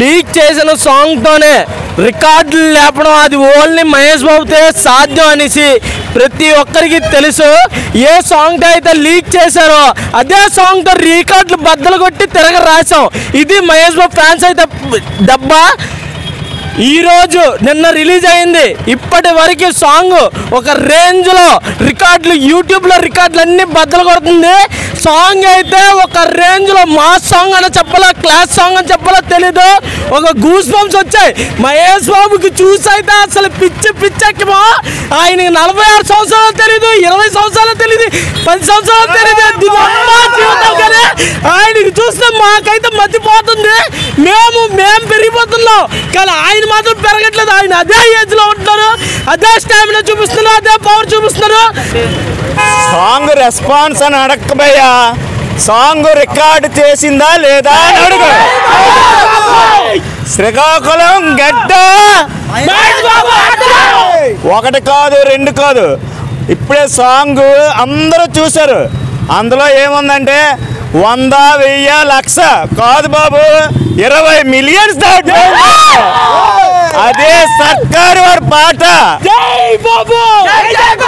Leak सांग record लेपन अभी only Mahesh बाबू तो साध्यम प्रति ओक्करिकी तेलुसु ये सांग लीक चेशारो अदे सांग तो रिकॉर्ड बदल कोट्टी तिरग रासाम इदी महेश बाबू फैंस दब्बा ఈ రోజు నిన్న రిలీజ్ అయ్యింది ఇప్పటివరకు సాంగ్ ఒక రేంజ్ లో రికార్డులు యూట్యూబ్ లో రికార్డులు అన్ని బద్దలు కొడుతుంది సాంగ్ అయితే ఒక రేంజ్ లో మాస్ సాంగ్ అని చెప్పాలా క్లాస్ సాంగ్ అని చెప్పాలా తెలియదు ఒక గూస్ బంప్స్ వచ్చాయి మహేష్ బాబుకి చూసైతే అసలు పిచ్చి పిచ్చకిమో ఆయన 46 సంవత్సరాలు తెలియదు 20 సంవత్సరాలు తెలియదు 10 సంవత్సరాలు తెలియదు దినమా జీవితం గాని ఆయనకి చూస్తే మాకైతే మతిపోతుంది మేము పెరిగిపోతున్నాం కానీ ఆయన ఆయన అదే ఏజ్ లో ఉంటారు అదే స్టామినా చూపిస్తున్నారు అదే పవర్ చూపిస్తున్నారు సాంగ్ రెస్పాన్స్ అని అడగబయ్యా సాంగ్ రికార్డ్ చేసిందా లేదా అని అడుగు శ్రీకాకుళం గడ్డ ఒకటి కాదు రెండు కాదు ఇప్పుడే సాంగ్ అందరూ చూశారు అందులో ఏముందంటే 100 1000 లక్ష కాదు బాబు 20 మిలియన్స్ దాటి अरे सरकार और पाटा जय बाबू।